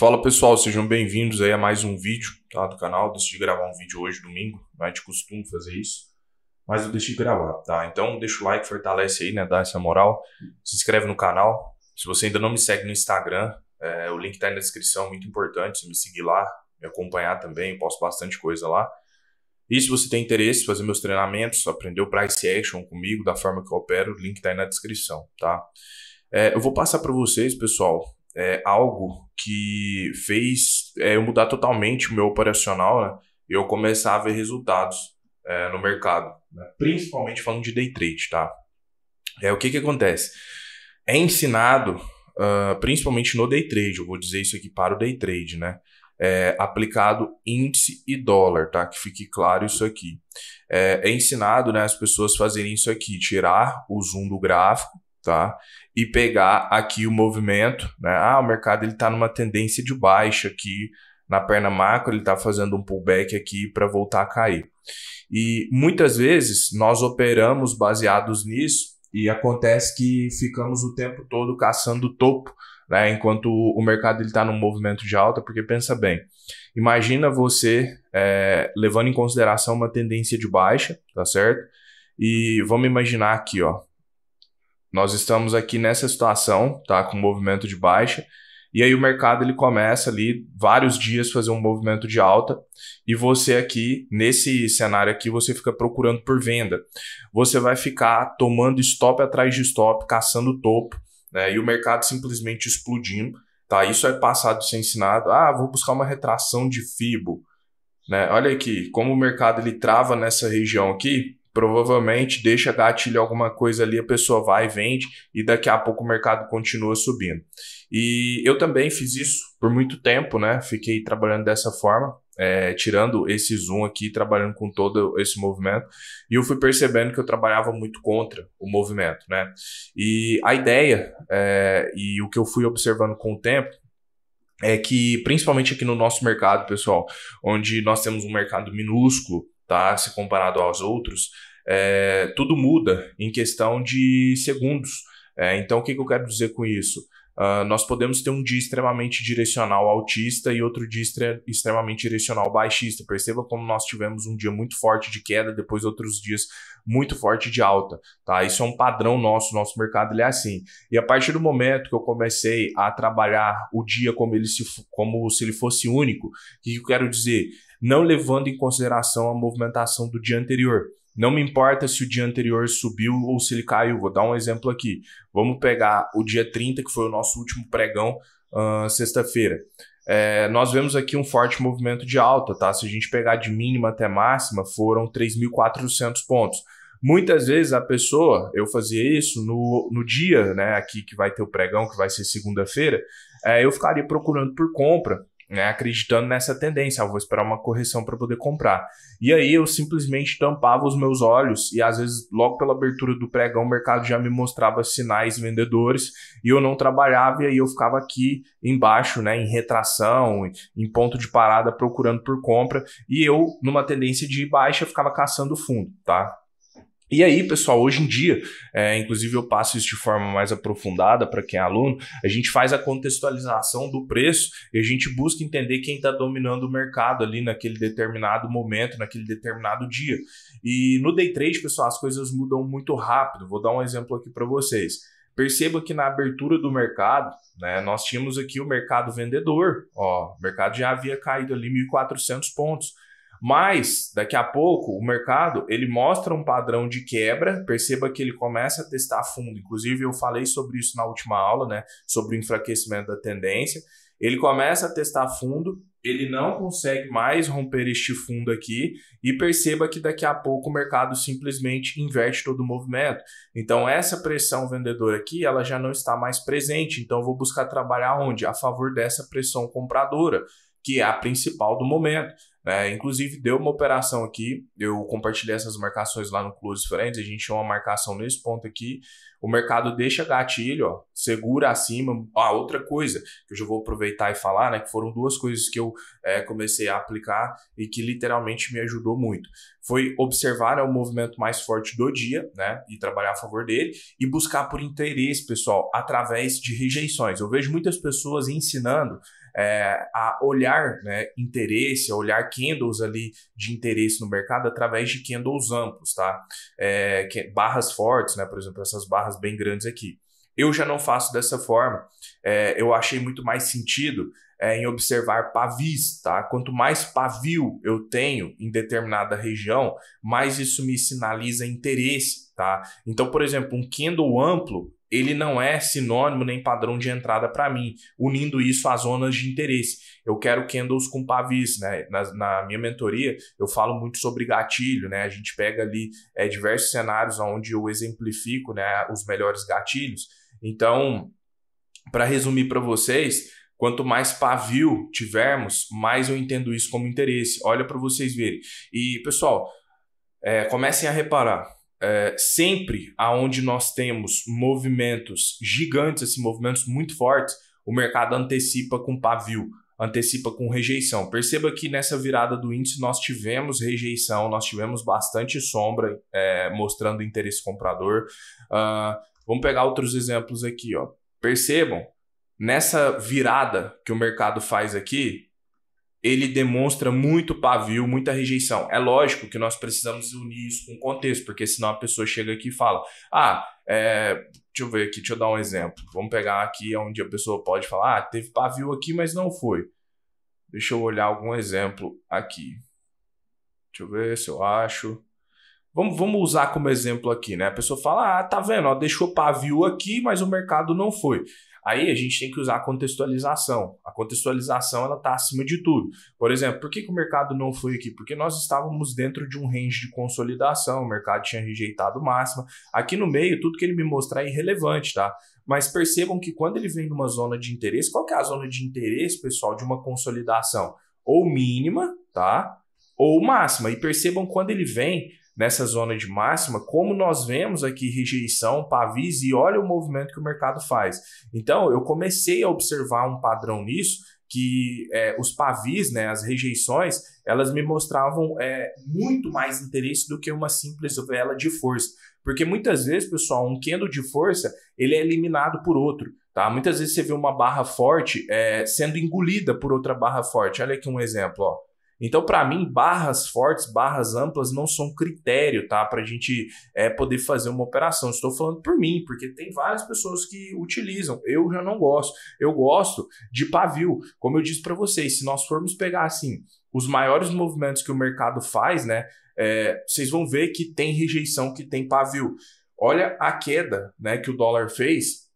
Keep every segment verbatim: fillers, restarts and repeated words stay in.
Fala pessoal, sejam bem-vindos aí a mais um vídeo, tá, do canal. Decidi gravar um vídeo hoje, domingo, não é de costume fazer isso, mas eu deixei de gravar, tá? Então deixa o like, fortalece aí, né, dá essa moral, se inscreve no canal. Se você ainda não me segue no Instagram, é, o link tá aí na descrição, muito importante, me seguir lá, me acompanhar também, posto bastante coisa lá. E se você tem interesse em fazer meus treinamentos, aprender o Price Action comigo, da forma que eu opero, o link tá aí na descrição, tá? É, eu vou passar para vocês, pessoal, é, algo que fez é, eu mudar totalmente o meu operacional, né? E eu começar a ver resultados é, no mercado, né? Principalmente falando de day trade, tá? É, o que que acontece? É ensinado, uh, principalmente no day trade, eu vou dizer isso aqui para o day trade, né? É, aplicado índice e dólar, tá? Que fique claro isso aqui. É, é ensinado, né, as pessoas fazerem isso aqui, tirar o zoom do gráfico, tá? E pegar aqui o movimento, né? Ah, o mercado ele tá numa tendência de baixa aqui na perna macro, ele tá fazendo um pullback aqui para voltar a cair. E muitas vezes nós operamos baseados nisso e acontece que ficamos o tempo todo caçando o topo, né? Enquanto o mercado ele tá num movimento de alta, porque pensa bem, imagina você é, levando em consideração uma tendência de baixa, tá certo? E vamos imaginar aqui, ó. Nós estamos aqui nessa situação, tá, com movimento de baixa, e aí o mercado ele começa ali vários dias fazer um movimento de alta, e você aqui, nesse cenário aqui, você fica procurando por venda. Você vai ficar tomando stop atrás de stop, caçando o topo, né, e o mercado simplesmente explodindo, tá? Isso é passado, ser ensinado. Ah, vou buscar uma retração de Fibo, né? Olha aqui, como o mercado ele trava nessa região aqui, provavelmente deixa gatilho alguma coisa ali, a pessoa vai e vende e daqui a pouco o mercado continua subindo. E eu também fiz isso por muito tempo, né? Fiquei trabalhando dessa forma, é, tirando esse zoom aqui, trabalhando com todo esse movimento. E eu fui percebendo que eu trabalhava muito contra o movimento, né? E a ideia é, e o que eu fui observando com o tempo é que, principalmente aqui no nosso mercado, pessoal, onde nós temos um mercado minúsculo, tá, se comparado aos outros, é, tudo muda em questão de segundos. É, então, o que, que eu quero dizer com isso? Uh, nós podemos ter um dia extremamente direcional altista e outro dia extremamente direcional baixista. Perceba como nós tivemos um dia muito forte de queda, depois outros dias muito forte de alta, tá? Isso é um padrão nosso, nosso mercado ele é assim. E a partir do momento que eu comecei a trabalhar o dia como, ele se, como se ele fosse único, o que, que eu quero dizer? Não levando em consideração a movimentação do dia anterior. Não me importa se o dia anterior subiu ou se ele caiu. Vou dar um exemplo aqui. Vamos pegar o dia trinta, que foi o nosso último pregão, uh, sexta-feira. É, nós vemos aqui um forte movimento de alta, tá? Se a gente pegar de mínima até máxima, foram três mil e quatrocentos pontos. Muitas vezes a pessoa, eu fazia isso no, no dia, né, aqui que vai ter o pregão, que vai ser segunda-feira, é, eu ficaria procurando por compra, né, acreditando nessa tendência, eu vou esperar uma correção para poder comprar. E aí eu simplesmente tampava os meus olhos e às vezes logo pela abertura do pregão o mercado já me mostrava sinais vendedores e eu não trabalhava, e aí eu ficava aqui embaixo, né, em retração, em ponto de parada procurando por compra, e eu numa tendência de baixa ficava caçando fundo, tá? E aí, pessoal, hoje em dia, é, inclusive eu passo isso de forma mais aprofundada para quem é aluno, a gente faz a contextualização do preço e a gente busca entender quem está dominando o mercado ali naquele determinado momento, naquele determinado dia. E no day trade, pessoal, as coisas mudam muito rápido. Vou dar um exemplo aqui para vocês. Perceba que na abertura do mercado, né, nós tínhamos aqui o mercado vendedor. Ó, o mercado já havia caído ali mil e quatrocentos pontos. Mas, daqui a pouco, o mercado ele mostra um padrão de quebra, perceba que ele começa a testar fundo. Inclusive, eu falei sobre isso na última aula, né, sobre o enfraquecimento da tendência. Ele começa a testar fundo, ele não consegue mais romper este fundo aqui e perceba que daqui a pouco o mercado simplesmente inverte todo o movimento. Então, essa pressão vendedora aqui ela já não está mais presente. Então, eu vou buscar trabalhar onde? A favor dessa pressão compradora, que é a principal do momento. É, inclusive deu uma operação aqui, eu compartilhei essas marcações lá no Close Friends, a gente tinha uma marcação nesse ponto aqui, o mercado deixa gatilho, ó, segura acima. Ah, outra coisa que eu já vou aproveitar e falar, né, que foram duas coisas que eu é, comecei a aplicar e que literalmente me ajudou muito, foi observar, né, o movimento mais forte do dia, né, e trabalhar a favor dele e buscar por interesse, pessoal, através de rejeições. Eu vejo muitas pessoas ensinando é, a olhar, né, interesse, a olhar candles ali de interesse no mercado através de candles amplos, tá? É, que, barras fortes, né? Por exemplo, essas barras bem grandes aqui. Eu já não faço dessa forma. É, eu achei muito mais sentido é, em observar pavis, tá? Quanto mais pavio eu tenho em determinada região, mais isso me sinaliza interesse, tá? Então, por exemplo, um candle amplo, ele não é sinônimo nem padrão de entrada para mim, unindo isso às zonas de interesse. Eu quero candles com pavis, né? Na, na minha mentoria, eu falo muito sobre gatilho, né? A gente pega ali é, diversos cenários onde eu exemplifico, né, os melhores gatilhos. Então, para resumir para vocês, quanto mais pavio tivermos, mais eu entendo isso como interesse. Olha para vocês verem. E, pessoal, é, comecem a reparar. É, sempre aonde nós temos movimentos gigantes, assim, movimentos muito fortes, o mercado antecipa com pavio, antecipa com rejeição. Perceba que nessa virada do índice nós tivemos rejeição, nós tivemos bastante sombra é, mostrando interesse comprador. Uh, vamos pegar outros exemplos aqui, ó. Percebam, nessa virada que o mercado faz aqui, ele demonstra muito pavio, muita rejeição. É lógico que nós precisamos unir isso com contexto, porque senão a pessoa chega aqui e fala, ah, é, deixa eu ver aqui, deixa eu dar um exemplo. Vamos pegar aqui onde a pessoa pode falar, ah, teve pavio aqui, mas não foi. Deixa eu olhar algum exemplo aqui. Deixa eu ver se eu acho. Vamos, vamos usar como exemplo aqui, né? A pessoa fala, ah, tá vendo, ó, deixou pavio aqui, mas o mercado não foi. Aí a gente tem que usar a contextualização. A contextualização, ela está acima de tudo. Por exemplo, por que, que o mercado não foi aqui? Porque nós estávamos dentro de um range de consolidação, o mercado tinha rejeitado o máximo. Aqui no meio, tudo que ele me mostrar é irrelevante, tá? Mas percebam que quando ele vem numa zona de interesse, qual que é a zona de interesse, pessoal, de uma consolidação? Ou mínima, tá? Ou máxima. E percebam quando ele vem nessa zona de máxima, como nós vemos aqui rejeição, pavis, e olha o movimento que o mercado faz. Então, eu comecei a observar um padrão nisso, que é, os pavis, né, as rejeições, elas me mostravam é, muito mais interesse do que uma simples vela de força. Porque muitas vezes, pessoal, um candle de força, ele é eliminado por outro. Tá? Muitas vezes você vê uma barra forte é, sendo engolida por outra barra forte. Olha aqui um exemplo, ó. Então, para mim, barras fortes, barras amplas não são critério, tá? Para a gente é, poder fazer uma operação. Estou falando por mim, porque tem várias pessoas que utilizam. Eu já não gosto. Eu gosto de pavio. Como eu disse para vocês, se nós formos pegar assim os maiores movimentos que o mercado faz, né? É, vocês vão ver que tem rejeição, que tem pavio. Olha a queda, né, que o dólar fez.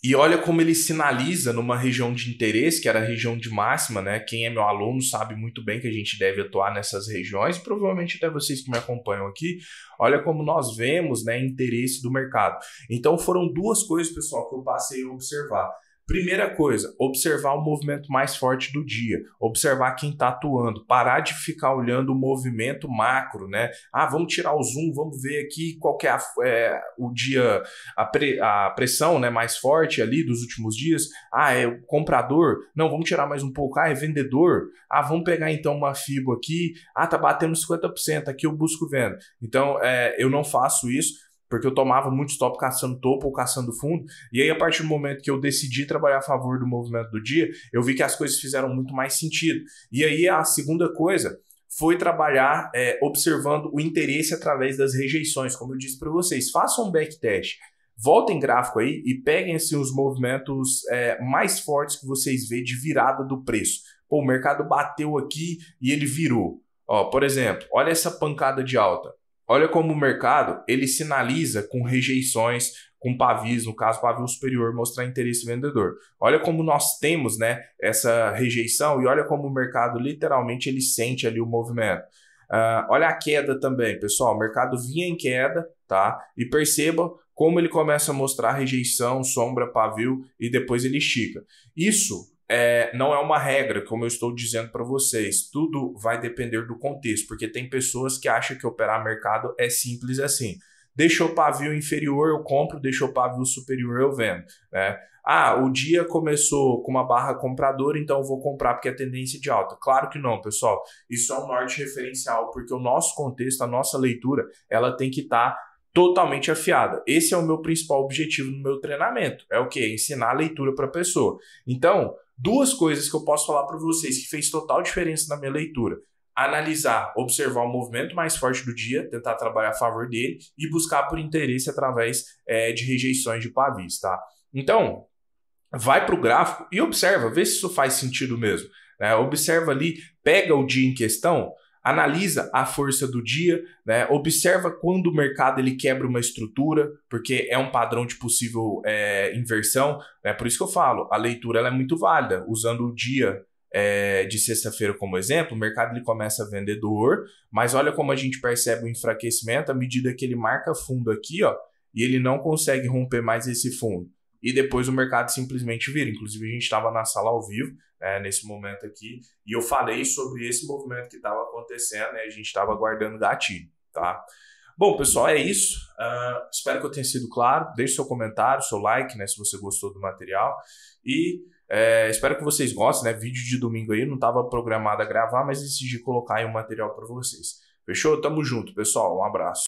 E olha como ele sinaliza numa região de interesse, que era a região de máxima, né? Quem é meu aluno sabe muito bem que a gente deve atuar nessas regiões, provavelmente até vocês que me acompanham aqui. Olha como nós vemos, né, interesse do mercado. Então foram duas coisas, pessoal, que eu passei a observar. Primeira coisa, observar o movimento mais forte do dia, observar quem está atuando, parar de ficar olhando o movimento macro, né? Ah, vamos tirar o zoom, vamos ver aqui qual que é, a, é o dia, a, pre, a pressão, né, mais forte ali dos últimos dias. Ah, é o comprador? Não, vamos tirar mais um pouco. Ah, é vendedor? Ah, vamos pegar então uma fibo aqui. Ah, tá batendo cinquenta por cento, aqui eu busco venda. Então, é, eu não faço isso, porque eu tomava muito stop caçando topo ou caçando fundo, e aí a partir do momento que eu decidi trabalhar a favor do movimento do dia, eu vi que as coisas fizeram muito mais sentido. E aí a segunda coisa foi trabalhar é, observando o interesse através das rejeições, como eu disse para vocês. Façam um backtest, voltem gráfico aí e peguem assim, os movimentos é, mais fortes que vocês vê de virada do preço. Pô, o mercado bateu aqui e ele virou. Ó, por exemplo, olha essa pancada de alta. Olha como o mercado, ele sinaliza com rejeições, com pavis, no caso pavio superior, mostrar interesse vendedor. Olha como nós temos, né, essa rejeição, e olha como o mercado literalmente ele sente ali o movimento. Uh, olha a queda também, pessoal, o mercado vinha em queda, tá? E perceba como ele começa a mostrar rejeição, sombra, pavio e depois ele estica. Isso É, não é uma regra, como eu estou dizendo para vocês. Tudo vai depender do contexto, porque tem pessoas que acham que operar mercado é simples assim. Deixou pavio inferior, eu compro. Deixou pavio superior, eu vendo. Né? Ah, o dia começou com uma barra compradora, então eu vou comprar porque é tendência de alta. Claro que não, pessoal. Isso é um norte referencial, porque o nosso contexto, a nossa leitura, ela tem que estar tá totalmente afiada. Esse é o meu principal objetivo no meu treinamento. É o quê? Ensinar a leitura para a pessoa. Então, Duas coisas que eu posso falar para vocês que fez total diferença na minha leitura. Analisar, observar o movimento mais forte do dia, tentar trabalhar a favor dele e buscar por interesse através é, de rejeições de pavis, tá? Então, vai para o gráfico e observa, vê se isso faz sentido mesmo, né? Observa ali, pega o dia em questão, analisa a força do dia, né? Observa quando o mercado ele quebra uma estrutura, porque é um padrão de possível é, inversão. É por isso que eu falo, a leitura ela é muito válida. Usando o dia é, de sexta-feira como exemplo, o mercado ele começa vendedor, mas olha como a gente percebe o enfraquecimento à medida que ele marca fundo aqui, ó, e ele não consegue romper mais esse fundo. E depois o mercado simplesmente vira. Inclusive, a gente estava na sala ao vivo, né, nesse momento aqui, e eu falei sobre esse movimento que estava acontecendo, né, a gente estava aguardando gatilho, tá? Bom, pessoal, é isso. Uh, espero que eu tenha sido claro. Deixe seu comentário, seu like, né, se você gostou do material. E é, espero que vocês gostem, né? Vídeo de domingo aí, não estava programado a gravar, mas decidi colocar aí um material para vocês. Fechou? Tamo junto, pessoal. Um abraço.